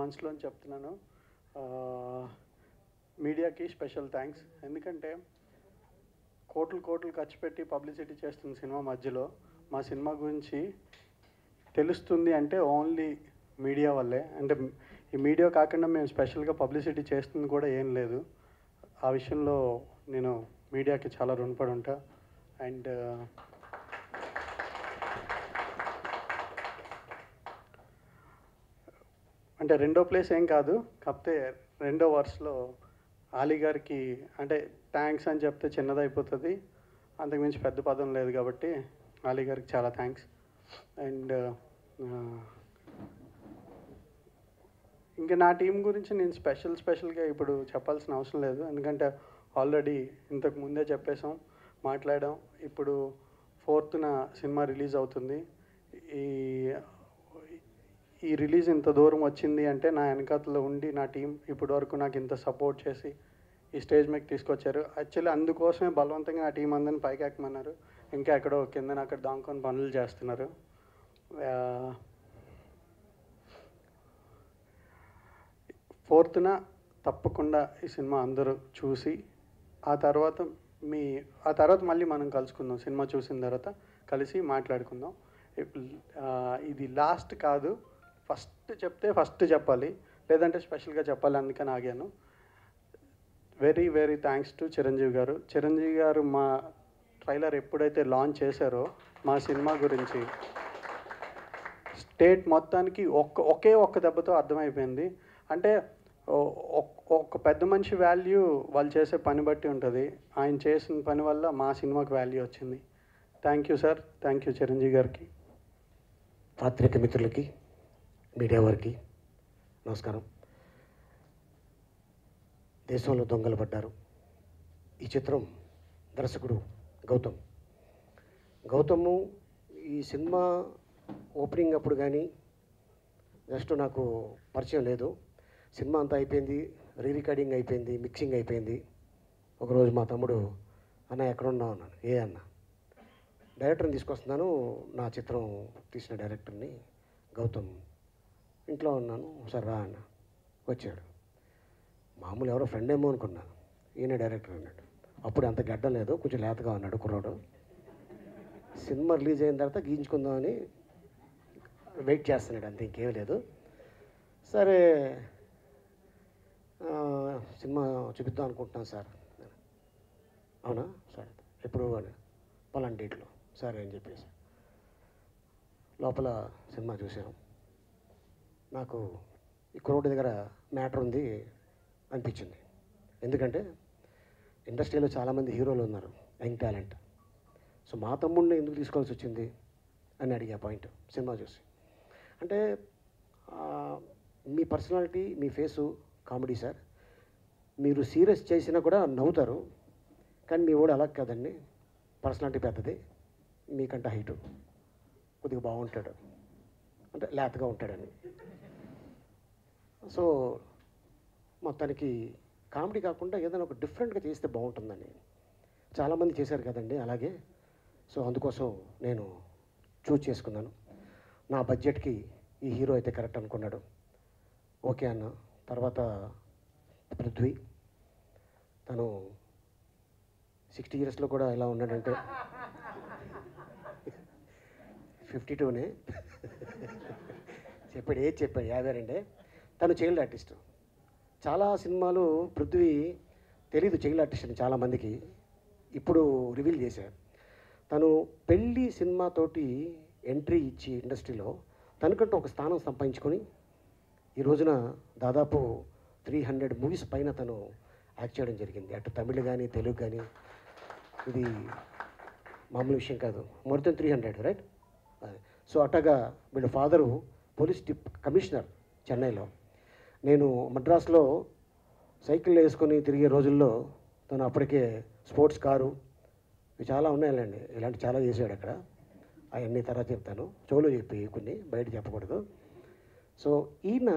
మనసులోని చెప్తున్నాను. మీడియాకి స్పెషల్ థ్యాంక్స్. ఎందుకంటే కోట్లు కోట్లు ఖర్చు పెట్టి పబ్లిసిటీ చేస్తున్న సినిమా మధ్యలో మా సినిమా గురించి తెలుస్తుంది అంటే ఓన్లీ మీడియా వల్లే. అంటే ఈ మీడియా కాకుండా మేము స్పెషల్గా పబ్లిసిటీ చేస్తుంది కూడా ఏం లేదు. ఆ విషయంలో నేను మీడియాకి చాలా రుణపడి ఉంటా. అండ్ అంటే రెండో ప్లేస్ ఏం కాదు, కాకపోతే రెండో వర్స్లో ఆలీ గారికి అంటే థ్యాంక్స్ అని చెప్తే చిన్నదైపోతుంది, అంతకుమించి పెద్ద పదం లేదు కాబట్టి ఆలీ గారికి చాలా థ్యాంక్స్. అండ్ ఇంకా నా టీం గురించి నేను స్పెషల్గా ఇప్పుడు చెప్పాల్సిన అవసరం లేదు, ఎందుకంటే ఆల్రెడీ ఇంతకు ముందే చెప్పేసాం, మాట్లాడాం. ఇప్పుడు 4th సినిమా రిలీజ్ అవుతుంది. ఈ రిలీజ్ ఇంత దూరం వచ్చింది అంటే నా వెనకాతలో ఉండి నా టీం ఇప్పటి వరకు నాకు ఇంత సపోర్ట్ చేసి ఈ స్టేజ్ మీద తీసుకొచ్చారు. యాక్చువల్లీ అందుకోసమే బలవంతంగా నా టీం అందరిని పైకి ఎక్కమన్నారు, ఇంకా ఎక్కడో కిందన అక్కడ దాంకొని పనులు చేస్తున్నారు. ఫోర్త్న తప్పకుండా ఈ సినిమా అందరూ చూసి ఆ తర్వాత మళ్ళీ మనం కలుసుకుందాం. సినిమా చూసిన తర్వాత కలిసి మాట్లాడుకుందాం. ఇది లాస్ట్ కాదు, ఫస్ట్ చెప్తే ఫస్ట్ చెప్పాలి, లేదంటే స్పెషల్గా చెప్పాలి, అందుకని ఆగాను. Very very thanks to Chiranjeevi garu. Chiranjeevi గారు మా ట్రైలర్ ఎప్పుడైతే లాంచ్ చేశారో మా సినిమా గురించి స్టేట్ మొత్తానికి ఒకే ఒక్క దెబ్బతో అర్థమైపోయింది. అంటే ఒక పెద్ద మనిషి వాల్యూ వాళ్ళు చేసే పని బట్టి ఉంటుంది. ఆయన చేసిన పని వల్ల మా సినిమాకి వాల్యూ వచ్చింది. Thank you sir, thank you Chiranjeevi గారికి. పాత్రిక మిత్రులకి, మీడియా వారికి నమస్కారం. దేశంలో దొంగలు పడ్డారు ఈ చిత్రం దర్శకుడు గౌతమ్ ఈ సినిమా ఓపెనింగ్ అప్పుడు కానీ జస్ట్ నాకు పరిచయం లేదు. సినిమా అంతా అయిపోయింది, రీ రికార్డింగ్ అయిపోయింది, మిక్సింగ్ అయిపోయింది. ఒకరోజు మా తమ్ముడు, అన్న ఎక్కడున్నావు అన్నాడు. ఏ అన్న, డైరెక్టర్ని తీసుకొస్తున్నాను, నా చిత్రం తీసిన డైరెక్టర్ని గౌతమ్, ఇంట్లో ఉన్నాను ఒకసారి రా అన్న. వచ్చాడు. మామూలు ఎవరో ఫ్రెండ్ ఏమో అనుకున్నా, ఈయన డైరెక్టర్ అన్నాడు. అప్పుడు అంత గడ్డం లేదు, కొంచెం లేతగా ఉన్నాడు కుర్రాడు. సినిమా రిలీజ్ అయిన తర్వాత గీయించుకుందామని వెయిట్ చేస్తున్నాడు, అంతే ఇంకేం లేదు. సరే సినిమా చూపిద్దాం అనుకుంటున్నాను సార్. అవునా సరే, ఎప్పుడు అని పలానా డేట్లో సరే అని చెప్పేసి లోపల సినిమా చూసాం. నాకు ఈ కుర్రోడి దగ్గర మ్యాటర్ ఉంది అనిపించింది. ఎందుకంటే ఇండస్ట్రీలో చాలామంది హీరోలు ఉన్నారు, యంగ్ టాలెంట్. సో మా తమ్ముడిని ఎందుకు తీసుకోవాల్సి వచ్చింది అని అడిగే పాయింట్ సినిమా చూసి. అంటే మీ పర్సనాలిటీ, మీ ఫేసు కామెడీ సార్, మీరు సీరియస్ చేసినా కూడా నవ్వుతారు, కానీ మీ వాడు అలా కాదండి. పర్సనాలిటీ పెద్దది, మీకంటే హైటు, కొద్దిగా బాగుంటాడు, అంటే లేతగా ఉంటాడని. సో మొత్తానికి కామెడీ కాకుండా ఏదైనా ఒక డిఫరెంట్గా చేస్తే బాగుంటుందని చాలామంది చేశారు కదండి, అలాగే. సో అందుకోసం నేను చూస్ చేసుకున్నాను. నా బడ్జెట్కి ఈ హీరో అయితే కరెక్ట్ అనుకున్నాడు. ఓకే అన్న. తర్వాత పృథ్వీ, తను 60 yearsలో కూడా ఎలా ఉన్నాడంటే 52నే చెప్పాడు, ఏది చెప్పాడు, 52. తను చైల్డ్ ఆర్టిస్ట్. చాలా సినిమాలు పృథ్వీ తెలీదు చైల్డ్ ఆర్టిస్ట్ అని చాలామందికి ఇప్పుడు రివీల్ చేశారు. తను పెళ్ళి సినిమాతోటి ఎంట్రీ ఇచ్చి ఇండస్ట్రీలో తనకంటూ ఒక స్థానం సంపాదించుకొని ఈ రోజున దాదాపు 300 మూవీస్ పైన తను యాక్ట్ చేయడం జరిగింది, అటు తమిళ్ కానీ తెలుగు కానీ. ఇది మామూలు విషయం కాదు, మోర్ దెన్ 300 రైట్. సో అట్టగా వీళ్ళ ఫాదరు పోలీస్ కమిషనర్ చెన్నైలో. నేను మద్రాసులో సైకిల్ వేసుకొని తిరిగే రోజుల్లో తను అప్పటికే స్పోర్ట్స్ కారు ఇవి చాలా ఉన్నాయండి, ఇలాంటి చాలా చేసాడు అక్కడ. అవన్నీ తర్వాత చెప్తాను, చెవులు చెప్పి కొన్ని బయట చెప్పకూడదు. సో ఈయన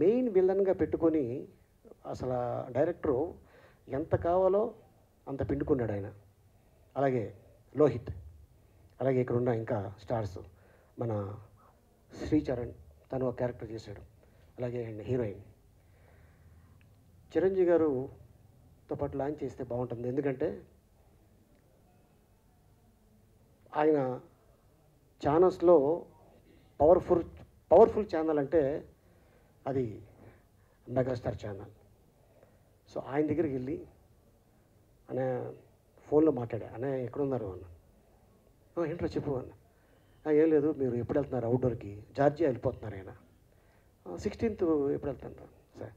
మెయిన్ విలన్గా పెట్టుకొని అసలు డైరెక్టరు ఎంత కావాలో అంత పిండుకున్నాడు ఆయన. అలాగే లోహిత్, అలాగే ఇక్కడున్న ఇంకా స్టార్స్, మన శ్రీచరణ్ తను ఒక క్యారెక్టర్ చేశాడు. అలాగే హీరోయిన్. చిరంజీవి గారుతో పాటు లాంచ్ చేస్తే బాగుంటుంది. ఎందుకంటే ఆయన ఛానల్స్లో పవర్ఫుల్ ఛానల్ అంటే అది మెగాస్టార్ ఛానల్. సో ఆయన దగ్గరికి వెళ్ళి అనే ఫోన్లో మాట్లాడా, అనే ఎక్కడున్నారు అన్న, ఏంట్రా చెప్పు అన్న, ఏం లేదు మీరు ఎప్పుడు వెళ్తున్నారు అవుట్డోర్కి, జార్జియా వెళ్ళిపోతున్నారు ఆయన, 16th ఎప్పుడు వెళ్తున్నారు సార్,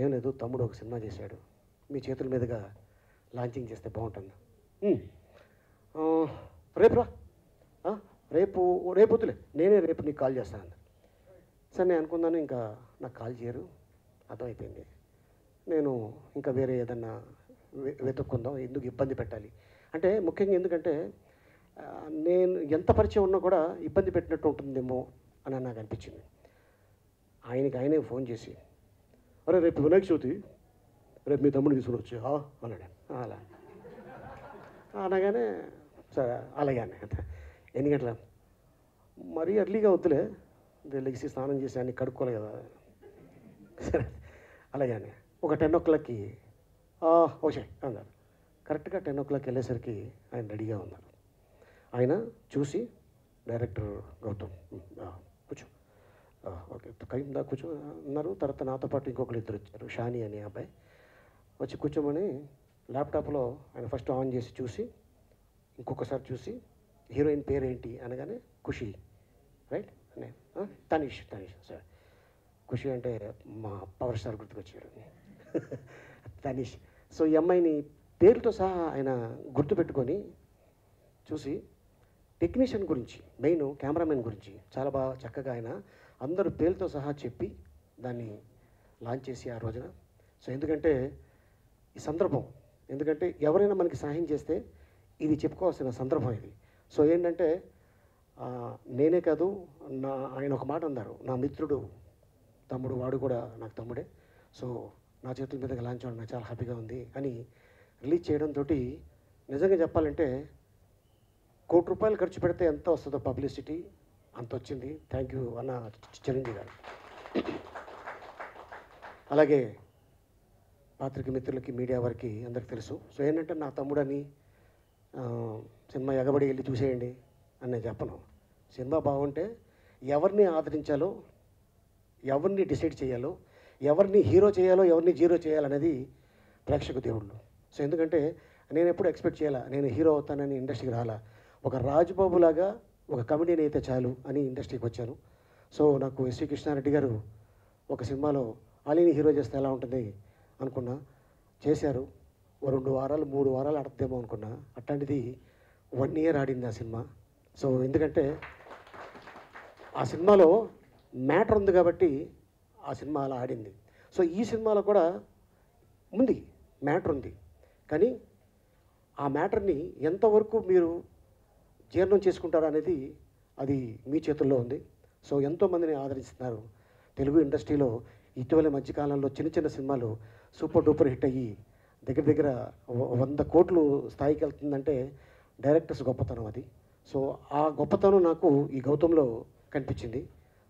ఏం లేదు తమ్ముడు ఒక సినిమా చేశాడు మీ చేతుల మీదుగా లాంచింగ్ చేస్తే బాగుంటుంది, రేపు రా, రేపు వద్దులే నేనే రేపు నీకు కాల్ చేస్తాను అన్న. సార్ నేను అనుకున్నాను ఇంకా నాకు కాల్ చేయరు, అర్థమైపోయింది, నేను ఇంకా వేరే ఏదన్నా వెతుక్కుందాం, ఎందుకు ఇబ్బంది పెట్టాలి అంటే, ముఖ్యంగా ఎందుకంటే నేను ఎంత పరిచయం ఉన్నా కూడా ఇబ్బంది పెట్టినట్టు ఉంటుందేమో అని నాకు అనిపించింది. ఆయనే ఫోన్ చేసి, అరే రేపు వినాయక చవితి, రేపు మీ తమ్ముడు తీసుకుని వచ్చి అన్నాడు. అలా అనగానే సరే అలాగే అన్న. ఎన్ని గంటల మరీ అర్లీగా వద్దులే, లెగిసి స్నానం చేసి అన్నీ కడుక్కోలే కదా, సరే అలాగే అన్న. ఒక 10 o'clockకి ఓకే అన్నారు. కరెక్ట్గా 10 o'clock వెళ్ళేసరికి ఆయన రెడీగా ఉన్నారు. ఆయన చూసి డైరెక్టర్ గౌతమ్ కూర్చో, ఓకే కైందా కూర్చో అన్నారు. తర్వాత నాతో పాటు ఇంకొకరు ఇద్దరు వచ్చారు, షాని అనే అబ్బాయి వచ్చి కూర్చోమని ల్యాప్టాప్లో ఆయన ఫస్ట్ ఆన్ చేసి చూసి ఇంకొకసారి చూసి హీరోయిన్ పేరేంటి అనగానే ఖుషి రైట్ అనే తనీష్ సార్, ఖుషి అంటే మా పవర్ స్టార్ గుర్తుకొచ్చారు తనీష్. సో ఈ అమ్మాయిని పేరుతో సహా ఆయన గుర్తుపెట్టుకొని చూసి టెక్నీషియన్ గురించి మెయిన్ కెమెరామెన్ గురించి చాలా బాగా చక్కగా ఆయన అందరూ పేరుతో సహా చెప్పి దాన్ని లాంచ్ చేసి ఆ రోజున. సో ఎందుకంటే ఈ సందర్భం, ఎందుకంటే ఎవరైనా మనకి సహాయం చేస్తే ఇది చెప్పుకోవాల్సిన సందర్భం ఇది. సో ఏంటంటే నేనే కాదు ఆయన ఒక మాట అన్నారు, నా మిత్రుడు తమ్ముడు, వాడు కూడా నాకు తమ్ముడే, సో నా చేతుల మీదకి లాంచ్ అవ్వడం నాకు చాలా హ్యాపీగా ఉంది అని రిలీజ్ చేయడంతో నిజంగా చెప్పాలంటే ₹1 కోటి ఖర్చు పెడితే ఎంత వస్తుందో పబ్లిసిటీ అంత వచ్చింది. థ్యాంక్ యూ అన్న చిరంజీవి గారు. అలాగే పాత్రిక మిత్రులకి మీడియా వారికి అందరికి తెలుసు. సో ఏంటంటే నా తమ్ముడని సినిమా ఎగబడి వెళ్ళి చూసేయండి అని నేను చెప్పను. సినిమా బాగుంటే ఎవరిని ఆదరించాలో, ఎవరిని డిసైడ్ చేయాలో, ఎవరిని హీరో చేయాలో, ఎవరిని జీరో చేయాలనేది ప్రేక్షక దేవుళ్ళు. సో ఎందుకంటే నేను ఎప్పుడు ఎక్స్పెక్ట్ చేయాలా నేను హీరో అవుతానని ఇండస్ట్రీకి రాలా, ఒక రాజుబాబులాగా ఒక కమెడీని అయితే చాలు అని ఇండస్ట్రీకి వచ్చాను. సో నాకు ఎస్వి కృష్ణారెడ్డి గారు ఒక సినిమాలో అలీని హీరో చేస్తే ఎలా ఉంటుంది అనుకున్నా, చేశారు. 2 వారాలు 3 వారాలు ఆడద్దేమో అనుకున్నా, అట్లాంటిది 1 year ఆడింది ఆ సినిమా. సో ఎందుకంటే ఆ సినిమాలో మ్యాటర్ ఉంది కాబట్టి ఆ సినిమా అలా ఆడింది. సో ఈ సినిమాలో కూడా ఉంది, మ్యాటర్ ఉంది, కానీ ఆ మ్యాటర్ని ఎంతవరకు మీరు జీర్ణం చేసుకుంటారు అనేది అది మీ చేతుల్లో ఉంది. సో ఎంతోమందిని ఆదరిస్తున్నారు. తెలుగు ఇండస్ట్రీలో ఇటీవల మధ్యకాలంలో చిన్న చిన్న సినిమాలు సూపర్ డూపర్ హిట్ అయ్యి దగ్గర 100 కోట్లు స్థాయికి వెళ్తుందంటే డైరెక్టర్స్ గొప్పతనం అది. సో ఆ గొప్పతనం నాకు ఈ గౌతంలో కనిపించింది.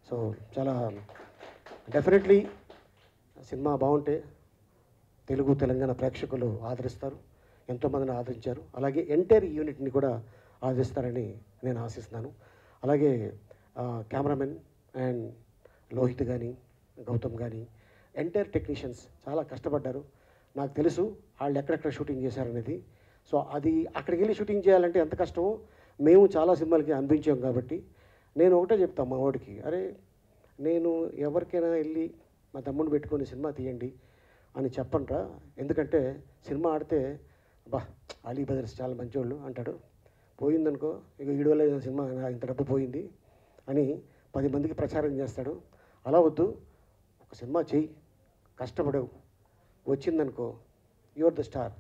సో చాలా డెఫినెట్లీ సినిమా బాగుంటే తెలుగు తెలంగాణ ప్రేక్షకులు ఆదరిస్తారు, ఎంతోమందిని ఆదరించారు, అలాగే ఎంటైర్ యూనిట్ని కూడా ఆదరిస్తారని నేను ఆశిస్తున్నాను. అలాగే కెమెరామెన్ అండ్ లోహిత్ కానీ గౌతమ్ కానీ ఎంటైర్ టెక్నీషియన్స్ చాలా కష్టపడ్డారు. నాకు తెలుసు వాళ్ళు ఎక్కడెక్కడ షూటింగ్ చేశారనేది. సో అది అక్కడికి వెళ్ళి షూటింగ్ చేయాలంటే ఎంత కష్టమో మేము చాలా సినిమాలకి అనిపించాం కాబట్టి నేను ఒకటే చెప్తాను మా వాడికి, అరే నేను ఎవరికైనా వెళ్ళి మా తమ్ముడిని పెట్టుకొని సినిమా తీయండి అని చెప్పండ్రా, ఎందుకంటే సినిమా ఆడితే బా అలీ బ్రదర్స్ చాలా మంచివాళ్ళు అంటాడు, పోయిందనుకో ఇక ఈడోలే సినిమా ఇంత డబ్బు పోయింది అని 10 మందికి ప్రచారం చేస్తాడు. అలా వద్దు, ఒక సినిమా చెయ్యి, కష్టపడవు, వచ్చిందనుకో యువర్ ద స్టార్.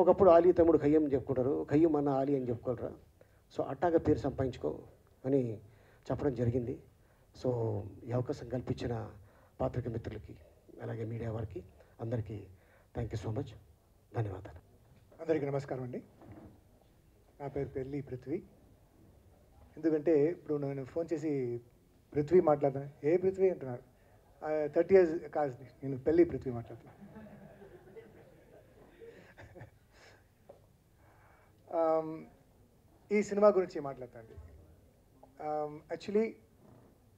ఒకప్పుడు అలీ తమ్ముడు ఖయ్యం చెప్పుకుంటారు, ఖయ్యం అన్న అలీ అని చెప్పుకోరా, సో అట్టాగా పేరు సంపాదించుకో అని చెప్పడం జరిగింది. సో ఈ అవకాశం కల్పించిన పాత్రిక మిత్రులకి అలాగే మీడియా వారికి అందరికీ థ్యాంక్ యూ సో మచ్, ధన్యవాదాలు. అందరికీ నమస్కారం అండి. నా పేరు పెళ్ళి పృథ్వీ. ఎందుకంటే ఇప్పుడు నేను ఫోన్ చేసి పృథ్వీ మాట్లాడుతున్నాను, ఏ పృథ్వీ అంటున్నారు, 30 years Kasdi. You Pelli Prithvi Matata. ఈ సినిమా గురించి మాట్లాడతాను. యాక్చువల్లీ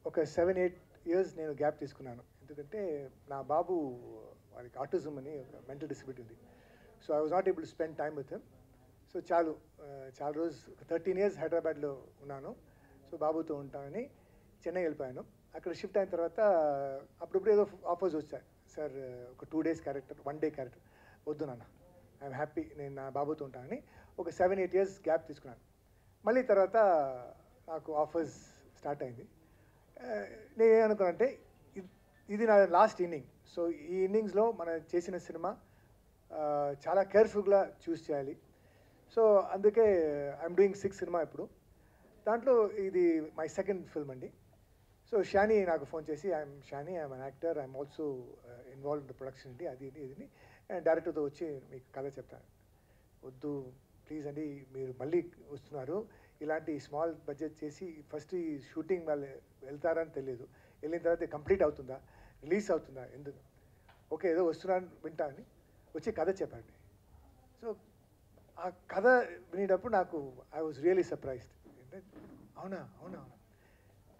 ఒక 7-8 years నేను గ్యాప్ తీసుకున్నాను. ఎందుకంటే నా బాబు వారికి ఆటిజం అని ఒక మెంటల్ డిసబిలిటీ ఉంది. So I was not able to spend time with him. So చాలా రోజు 13 years హైదరాబాద్లో ఉన్నాను. సో బాబుతో ఉంటానని చెన్నై వెళ్ళిపోయాను. అక్కడ షిఫ్ట్ అయిన తర్వాత అప్పుడప్పుడు ఏదో ఆఫర్స్ వచ్చాయి. సార్ ఒక 2 days క్యారెక్టర్, 1 day క్యారెక్టర్ వద్దు నాన్న, ఐఎమ్ హ్యాపీ, నేను నా బాబుతో ఉంటానని ఒక 7-8 years గ్యాప్ తీసుకున్నాను. మళ్ళీ తర్వాత నాకు ఆఫర్స్ స్టార్ట్ అయింది. నేనేమనుకున్నానంటే ఇది నా లాస్ట్ ఇన్నింగ్. సో ఈ ఇన్నింగ్స్లో మనం చేసిన సినిమా చాలా కేర్ఫుల్గా చూస్ చేయాలి. సో అందుకే ఐఎమ్ డూయింగ్ 6 సినిమా ఇప్పుడు. దాంట్లో ఇది మై సెకండ్ ఫిల్మ్ అండి. సో షానీ నాకు ఫోన్ చేసి, I'm Shani, I'm an actor, I'm also involve in the production అండి, అది ఇది అండ్ డైరెక్టర్తో వచ్చి మీకు కథ చెప్తాను. వద్దు ప్లీజ్ అండి, మీరు మళ్ళీ వస్తున్నారు, ఇలాంటి స్మాల్ బడ్జెట్ చేసి ఫస్ట్ ఈ షూటింగ్ వాళ్ళు వెళ్తారని తెలియదు, వెళ్ళిన తర్వాత కంప్లీట్ అవుతుందా, రిలీజ్ అవుతుందా, ఎందుకు ఓకే ఏదో వస్తున్నారని వింటామని వచ్చి కథ చెప్పండి. సో ఆ కథ వినేటప్పుడు నాకు ఐ వాజ్ రియలీ సర్ప్రైజ్డ్. అంటే అవునా అవునా అవునా.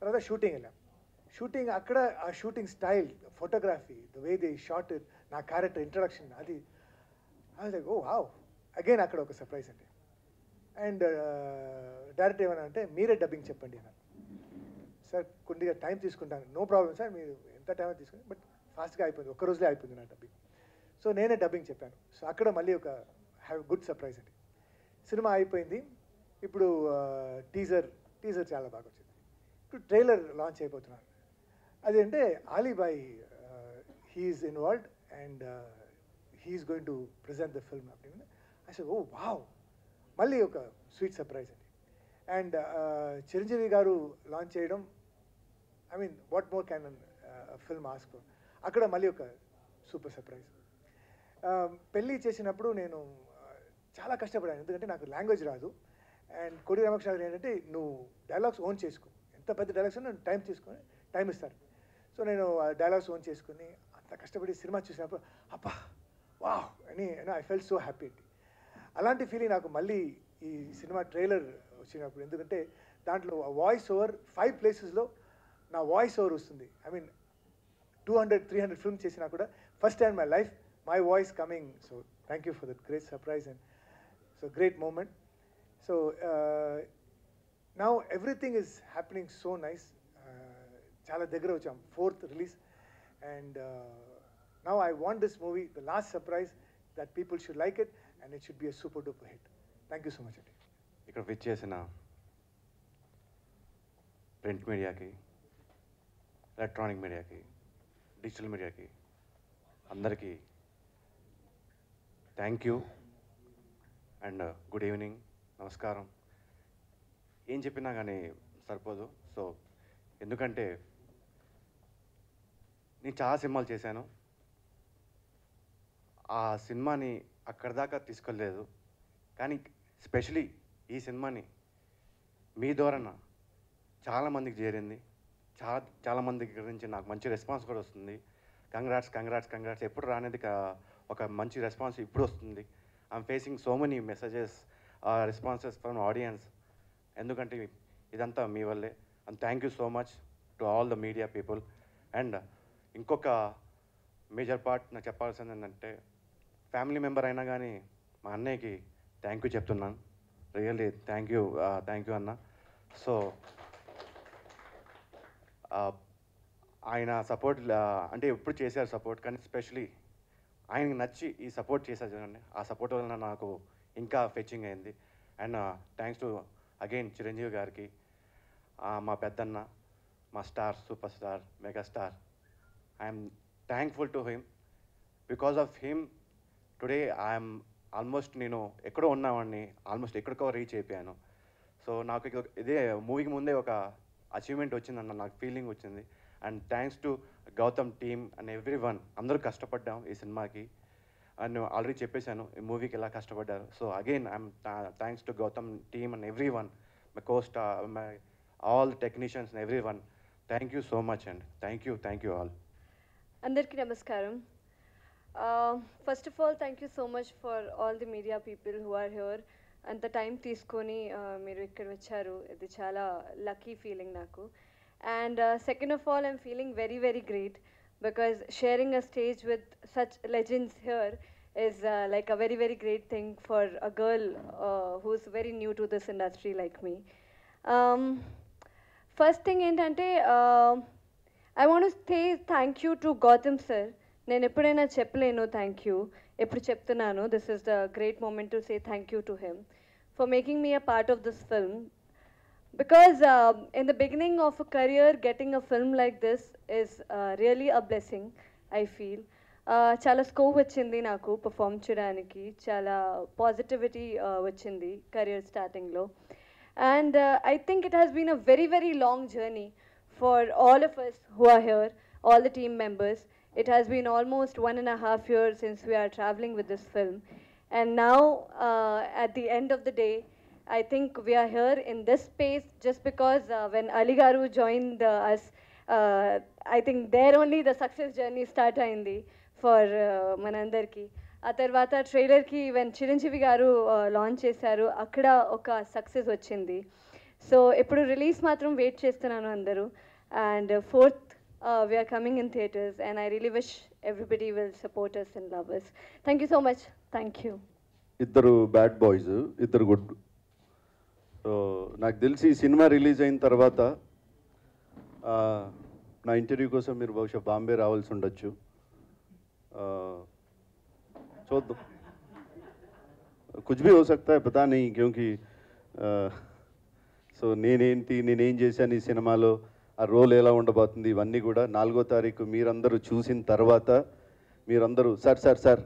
తర్వాత షూటింగ్ వెళ్ళాం. షూటింగ్ అక్కడ ఆ shooting style, photography, the way the shot, నా క్యారెక్టర్ ఇంట్రడక్షన్, అది అదే ఓ వావ్. అగైన్ అక్కడ ఒక సర్ప్రైజ్ అండి. అండ్ డైరెక్టర్ ఏమన్నా అంటే మీరే డబ్బింగ్ చెప్పండి అన్నారు. సార్ కొద్దిగా టైం తీసుకుంటాను, నో ప్రాబ్లం సార్, మీరు ఎంత టైం తీసుకుని, బట్ ఫాస్ట్గా అయిపోయింది, ఒక్క రోజులో అయిపోయింది నా డబ్బింగ్. సో నేనే డబ్బింగ్ చెప్పాను. సో అక్కడ మళ్ళీ ఒక హ్యావ్ గుడ్ సర్ప్రైజ్ అండి. సినిమా అయిపోయింది. ఇప్పుడు టీజర్ చాలా బాగా వచ్చింది. ఇప్పుడు ట్రైలర్ లాంచ్ అయిపోతున్నాను. అది అంటే Alibhai he's involved and he's going to present the film అప్పుడు అసలు ఓ వావ్, మళ్ళీ ఒక స్వీట్ సర్ప్రైజ్ అండి. అండ్ చిరంజీవి గారు లాంచ్ చేయడం, I mean what more can film ask for. అక్కడ మళ్ళీ ఒక సూపర్ సర్ప్రైజ్. పెళ్ళి చేసినప్పుడు నేను చాలా కష్టపడాను, ఎందుకంటే నాకు లాంగ్వేజ్ రాదు. అండ్ కోడి రామకృష్ణ గారు ఏంటంటే నువ్వు డైలాగ్స్ ఓన్ చేసుకో, ఎంత పెద్ద డైలాగ్స్ నేను టైం తీసుకొని టైం ఇస్తాను. సో నేను డైలాగ్స్ ఓన్ చేసుకుని అంత కష్టపడి సినిమా చూసినప్పుడు అబ్బా వావ్ అని ఐ ఫెల్ సో హ్యాపీ అండి. అలాంటి ఫీలింగ్ నాకు మళ్ళీ ఈ సినిమా ట్రైలర్ వచ్చినప్పుడు, ఎందుకంటే దాంట్లో వాయిస్ ఓవర్ 5 places నా వాయిస్ ఓవర్ వస్తుంది. ఐ మీన్ 200-300 ఫిల్మ్స్ చేసినా కూడా first time my life my voice coming. So thank you for that great surprise and so great moment. So now everything is happening so nice. చాలా దగ్గర వచ్చాం 4th release. And now I want this movie, the last surprise, that people should like it and it should be a super duper hit. Thank you so much Adi. Ikkada vichesina print media ki, electronic media ki, digital media ki andariki thank you and good evening, namaskaram. Em cheppina gaani saripadu. So endukante nee chaala simhalu chesanu, ఆ సినిమాని అక్కడ దాకా తీసుకెళ్ళలేదు, కానీ especially ఈ సినిమాని మీ ద్వారా చాలామందికి చేరింది. చాలామందికి గురించి నాకు మంచి రెస్పాన్స్ కూడా వస్తుంది. కంగ్రాట్స్. ఎప్పుడు రానేది ఒక మంచి రెస్పాన్స్ ఇప్పుడు వస్తుంది. I'm facing so many messages, responses from audience, ఎందుకంటే ఇదంతా మీ వల్లే. And thank you so much to all the media people. And ఇంకొక మేజర్ పార్ట్ నాకు చెప్పాల్సింది ఏంటంటే ఫ్యామిలీ మెంబర్ అయినా కానీ మా అన్నయ్యకి థ్యాంక్ యూ చెప్తున్నాను. రియల్లీ థ్యాంక్ యూ అన్న. సో ఆయన సపోర్ట్ అంటే ఎప్పుడు చేశారు సపోర్ట్, కానీ స్పెషలీ ఆయనకి నచ్చి ఈ సపోర్ట్ చేశారు చూడండి. ఆ సపోర్ట్ వలన నాకు ఇంకా ఫెచ్చింగ్ అయింది. And thanks to again Chiranjeevi గారికి, మా పెద్దన్న, మా star, super star, megastar. I'm thankful to him. Because of him today I am almost ekkado unnavani, almost ekkadko reach ayipyanu. So naaku ide movie ki munde oka achievement ochindi anna naaku feeling ochindi. And thanks to Gautam team and everyone, andaru kashtapaddam ee cinema ki. And already cheppesanu ee movie ki ela kashtapaddaru. So again I am thanks to Gautam team and everyone, my co-star, my all technicians and everyone. Thank you so much and thank you all. Andarki namaskaram. First of all, thank you so much for all the media people who are here. And the time teeskoni meeru ikkada vacharu. Idi chala lucky feeling naku. And second of all, I'm feeling very, very great because sharing a stage with such legends here is like a very, very great thing for a girl who's very new to this industry like me. First thing entante, I want to say thank you to Gautam sir. Nen eppudaina cheppalenu thank you. Eppudu cheptunanu. This is the great moment to say thank you to him for making me a part of this film. Because in the beginning of a career, getting a film like this is really a blessing, I feel. Chala scope vachindi naku perform cheyadaniki, chala positivity vachindi career starting lo. And I think it has been a very, very long journey for all of us who are here, all the team members. It has been almost 1.5 years since we are traveling with this film. And now, at the end of the day, I think we are here in this space just because when Ali Garu joined us, I think there only the success journey started for Manandarki. A tarvata trailer ki when Chiranjeevi Garu launch chesaru, akkada oka success vachindi. So, ippudu release matram wait chestunnanu andaru. And fourth, we are coming in theatres, and I really wish everybody will support us and love us. Thank you so much. Thank you. Iddaru bad boys, iddaru good. So, naak delsi cinema release ayin tarvata. Na interview kosam meer bahusha Bombay raval sundachu. So, kuch bhi ho sakta hai, pata nahi, kyunki so neenenti, neenem chesanu ee cinema lo. ఆ role ఎలా ఉండబోతుంది ఇవన్నీ కూడా 4వ తారీఖు మీరందరూ చూసిన తర్వాత మీరందరూ సార్ సార్ సార్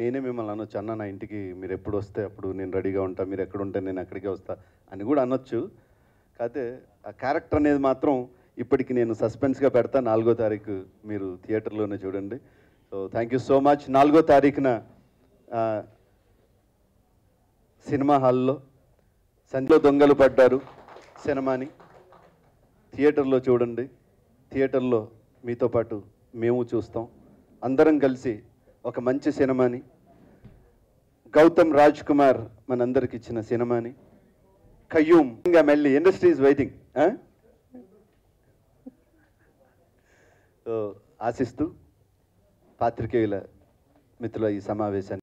నేనే మిమ్మల్ని అనొచ్చు, అన్న నా ఇంటికి మీరు ఎప్పుడు వస్తే అప్పుడు నేను రెడీగా ఉంటా, మీరు ఎక్కడుంటే నేను అక్కడికే వస్తా అని కూడా అనొచ్చు. కాకపోతే ఆ క్యారెక్టర్ అనేది మాత్రం ఇప్పటికి నేను సస్పెన్స్గా పెడతా. 4వ తారీఖు మీరు థియేటర్లోనే చూడండి. So thank you so much. 4వ తారీఖున సినిమా హాల్లో సంధ్యలో దొంగలు పడ్డారు సినిమాని థియేటర్లో చూడండి. థియేటర్లో మీతో పాటు మేము చూస్తాం. అందరం కలిసి ఒక మంచి సినిమాని, గౌతమ్ రాజ్ కుమార్ మనందరికి ఇచ్చిన సినిమాని, కయ్యూమ్ మళ్ళీ ఇండస్ట్రీ ఈజ్ వెయిటింగ్ ఆశిస్తూ పాత్రికేయుల మిత్రుల ఈ సమావేశాన్ని